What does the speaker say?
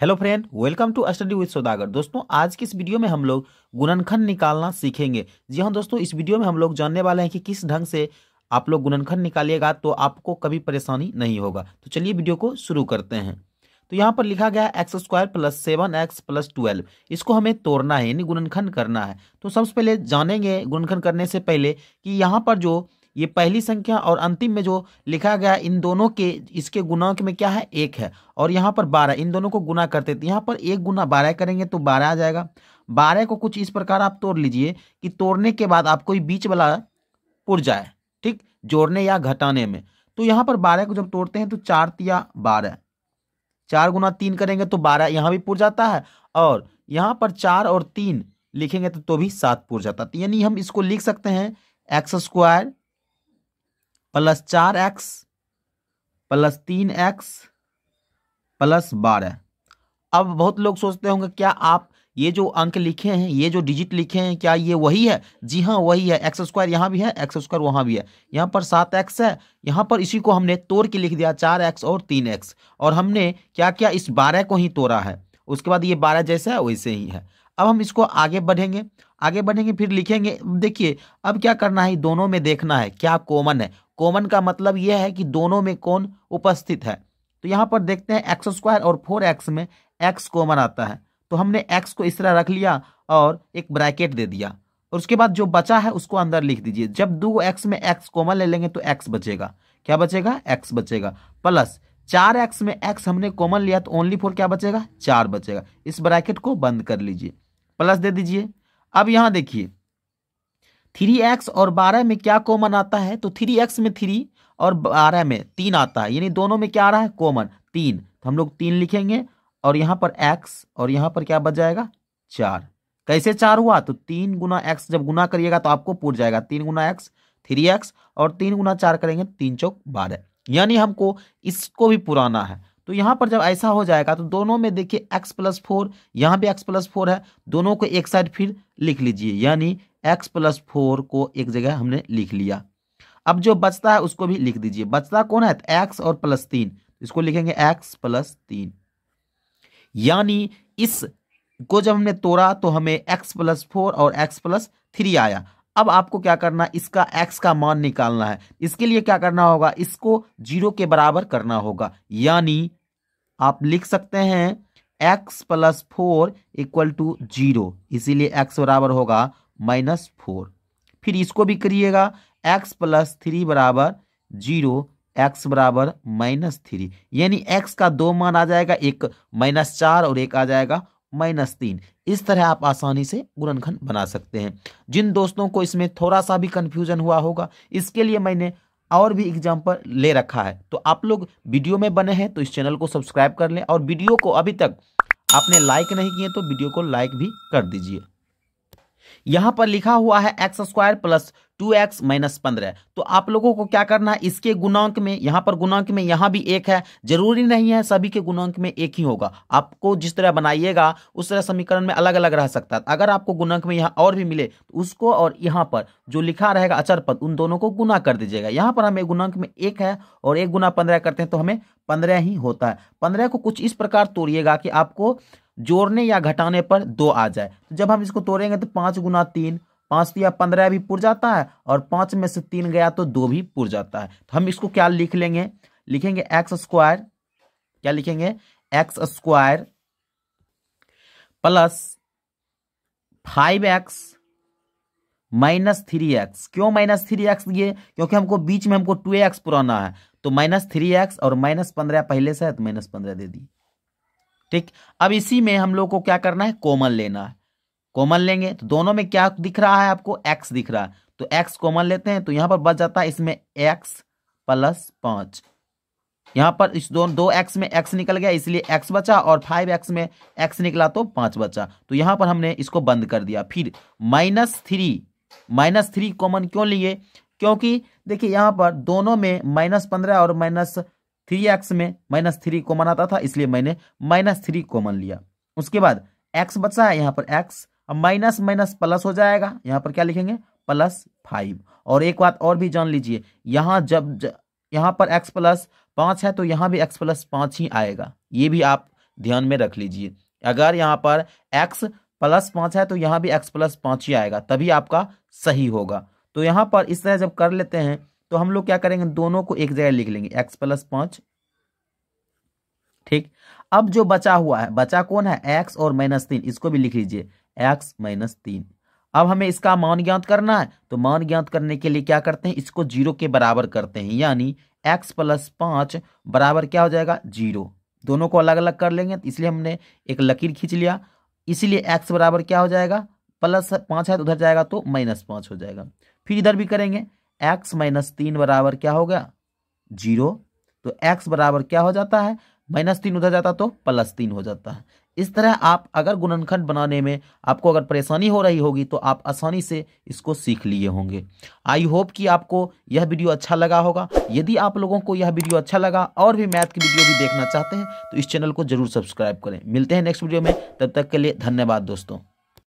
Hello friend, welcome to study with Saudagar. दोस्तों, आज की इस वीडियो में हम लोग गुणनखंड निकालना सीखेंगे। जी हाँ दोस्तों, इस वीडियो में हम लोग जानने वाले हैं कि किस ढंग से आप लोग गुणनखंड निकालिएगा तो आपको कभी परेशानी नहीं होगा। तो चलिए वीडियो को शुरू करते हैं। तो यहाँ पर लिखा गया है x² + 7x + 12। इसको हमें तोड़ना है यानी गुणनखंड करना है। तो सबसे पहले जानेंगे गुणनखंड करने से पहले कि यहाँ पर जो ये पहली संख्या और अंतिम में जो लिखा गया इन दोनों के इसके गुणांक में क्या है, 1 है। और यहाँ पर 12, इन दोनों को गुना करते थे। यहाँ पर 1 गुना 12 करेंगे तो 12 आ जाएगा। 12 को कुछ इस प्रकार आप तोड़ लीजिए कि तोड़ने के बाद आपको ये बीच वाला पुर जाए, ठीक, जोड़ने या घटाने में। तो यहाँ पर 12 को जब तोड़ते हैं तो 4 तिया 12, 4 गुना 3 करेंगे तो 12, यहाँ भी पुर जाता है। और यहाँ पर 4 और 3 लिखेंगे तो भी 7 पुर जाता है। यानी हम इसको लिख सकते हैं x² + 4x + 3x + 12। अब बहुत लोग सोचते होंगे क्या आप ये जो अंक लिखे हैं, ये जो डिजिट लिखे हैं, क्या ये वही है? जी हाँ, वही है। x² यहाँ भी है, x² वहाँ भी है। यहाँ पर 7x है, यहाँ पर इसी को हमने तोड़ के लिख दिया 4x और 3x। और हमने क्या किया, इस 12 को ही तोड़ा है। उसके बाद ये 12 जैसा है वैसे ही है। अब हम इसको आगे बढ़ेंगे फिर लिखेंगे। देखिए अब क्या करना है, दोनों में देखना है क्या कॉमन है। कॉमन का मतलब यह है कि दोनों में कौन उपस्थित है। तो यहाँ पर देखते हैं x² और 4x में x कॉमन आता है। तो हमने x को इस तरह रख लिया और एक ब्रैकेट दे दिया। और उसके बाद जो बचा है उसको अंदर लिख दीजिए। जब 2 x में x कॉमन ले लेंगे तो x बचेगा। क्या बचेगा, x बचेगा। प्लस 4x में x हमने कॉमन लिया तो ओनली 4 क्या बचेगा, 4 बचेगा। इस ब्रैकेट को बंद कर लीजिए, प्लस दे दीजिए। अब यहाँ देखिए 3x और 12 में क्या कॉमन आता है। तो 3x में 3 और 12 में 3 आता है। यानी दोनों में क्या आ रहा है, कॉमन 3। तो हम लोग 3 लिखेंगे और यहाँ पर x और यहाँ पर क्या बच जाएगा, 4। कैसे 4 हुआ, तो 3 गुना x जब गुना करिएगा तो आपको पूर जाएगा। 3 गुना x 3x और 3 गुना 4 करेंगे 3 चौक 12। यानी हमको इसको भी पुराना है। तो यहाँ पर जब ऐसा हो जाएगा तो दोनों में देखिए x + 4, यहाँ भी x + 4 है। दोनों को एक साइड फिर लिख लीजिए। यानी x + 4 को एक जगह हमने लिख लिया। अब जो बचता है उसको भी लिख दीजिए। बचता कौन है, तो x और + 3। इसको लिखेंगे x + 3। यानी इस को जब हमने तोड़ा तो हमें x + 4 और x + 3 आया। अब आपको क्या करना, इसका x का मान निकालना है। इसके लिए क्या करना होगा, इसको 0 के बराबर करना होगा। यानी आप लिख सकते हैं x + 4 = 0। इसीलिए x बराबर होगा -4। फिर इसको भी करिएगा, x + 3 = 0, x बराबर -3। यानी x का 2 मान आ जाएगा, एक -4 और एक आ जाएगा -3। इस तरह आप आसानी से गुणनखंड बना सकते हैं। जिन दोस्तों को इसमें थोड़ा सा भी कन्फ्यूजन हुआ होगा, इसके लिए मैंने और भी एग्जाम्पल ले रखा है। तो आप लोग वीडियो में बने हैं तो इस चैनल को सब्सक्राइब कर लें। और वीडियो को अभी तक आपने लाइक नहीं किए तो वीडियो को लाइक भी कर दीजिए। यहाँ पर लिखा हुआ है x² + 2x - 15। तो आप लोगों को क्या करना है, इसके गुणांक में, यहाँ पर गुणांक में यहाँ भी 1 है। जरूरी नहीं है सभी के गुणांक में 1 ही होगा। आपको जिस तरह बनाइएगा उस तरह समीकरण में अलग अलग रह सकता है। अगर आपको गुणांक में यहाँ और भी मिले तो उसको और यहाँ पर जो लिखा रहेगा अचर पद, उन दोनों को गुना कर दीजिएगा। यहाँ पर हमें गुणांक में 1 है और 1 गुना 15 करते हैं तो हमें 15 ही होता है। 15 को कुछ इस प्रकार तोड़िएगा कि आपको जोड़ने या घटाने पर 2 आ जाए। तो जब हम इसको तोड़ेंगे तो 5 गुना 3, 5 या 15 भी पुर जाता है। और 5 में से 3 गया तो 2 भी पुर जाता है। तो हम इसको क्या लिख लेंगे, लिखेंगे x² + 5x - 3x। क्यों -3x दिए, क्योंकि हमको बीच में हमको 2x पुराना है। तो -3x और -15 पहले से है तो -15 दे दी, ठीक। अब इसी में हम लोग को क्या करना है, कॉमन लेना है। कॉमन लेंगे तो दोनों में क्या दिख रहा है, आपको x दिख रहा है। तो x कॉमन लेते हैं तो यहाँ पर बच जाता है इसमें x + 5। यहाँ पर इस दो x में x निकल गया इसलिए x बचा। और 5x में x निकला तो 5 बचा। तो यहाँ पर हमने इसको बंद कर दिया। फिर -3 कॉमन क्यों लिए, क्योंकि देखिए यहाँ पर दोनों में -15 और -3x में -3 कॉमन आता था, इसलिए मैंने -3 कॉमन लिया। उसके बाद x बचा है, यहाँ पर x। अब माइनस प्लस हो जाएगा, यहाँ पर क्या लिखेंगे +5। और एक बात और भी जान लीजिए, यहाँ जब यहाँ पर x + 5 है तो यहाँ भी x + 5 ही आएगा। ये भी आप ध्यान में रख लीजिए। अगर यहाँ पर x + 5 है तो यहाँ भी x + 5 ही आएगा, तभी आपका सही होगा। तो यहाँ पर इस तरह जब कर लेते हैं तो हम लोग क्या करेंगे, दोनों को एक जगह लिख लेंगे x + 5। ठीक, अब जो बचा हुआ है, बचा कौन है, x और -3, इसको भी लिख लीजिए x - 3। अब हमें इसका मान ज्ञात करना है, तो मान ज्ञात करने के लिए क्या करते हैं, इसको 0 के बराबर करते हैं, यानी x + 5 बराबर क्या हो जाएगा, 0। दोनों को अलग अलग कर लेंगे, इसलिए हमने एक लकीर खींच लिया, इसीलिए x बराबर क्या हो जाएगा, +5 है तो उधर जाएगा तो -5 हो जाएगा। फिर इधर भी करेंगे, x - 3 बराबर क्या हो गया, 0। तो x बराबर क्या हो जाता है, -3 उधर जाता तो +3 हो जाता है। इस तरह आप अगर गुणनखंड बनाने में आपको अगर परेशानी हो रही होगी तो आप आसानी से इसको सीख लिए होंगे। आई होप कि आपको यह वीडियो अच्छा लगा होगा। यदि आप लोगों को यह वीडियो अच्छा लगा और भी मैथ की वीडियो भी देखना चाहते हैं तो इस चैनल को जरूर सब्सक्राइब करें। मिलते हैं नेक्स्ट वीडियो में, तब तक के लिए धन्यवाद दोस्तों।